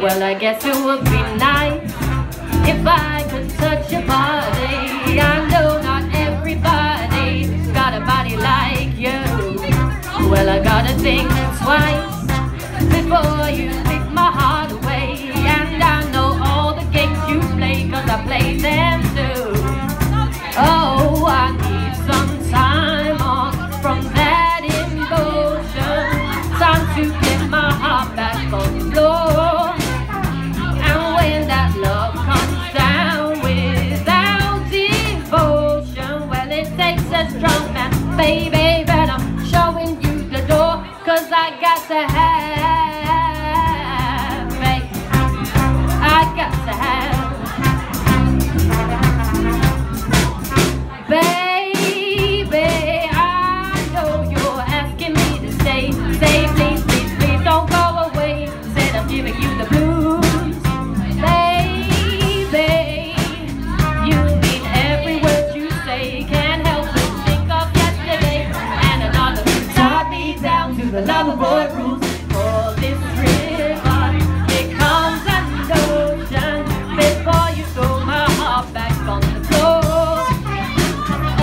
Well, I guess it would be nice if I could touch your body. I know not everybody's got a body like you. Well, I gotta think twice before you take my heart away. And I know all the games you play, cause I play them too. Oh, I need some time off from that emotion. Time to get my heart back on the floor. Baby, but I'm showing you the door, cause I got to have faith. I got to have. Baby, I know you're asking me to stay. Say please, please, please don't go away. Said I'm giving you the blues. Baby, you mean every word you say. Can't help but think of the lover boy rules. For this river, it comes an ocean before you throw my heart back on the floor.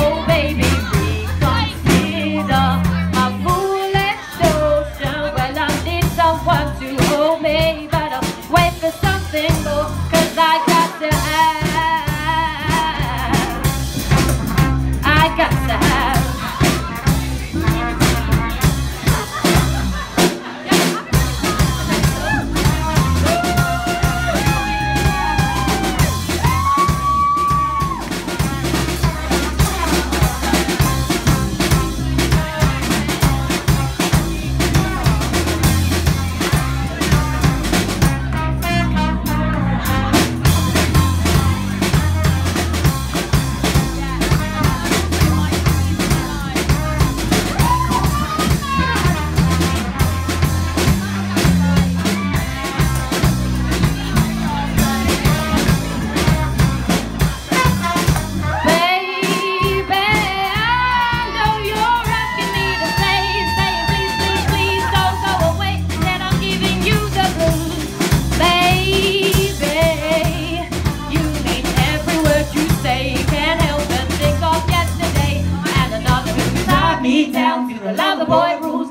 Oh baby, reconsider my foolish notion. Well, I need someone to hold me, but I'll wait for something more, cause I got to have. I got to have. Down through the lover boy rules.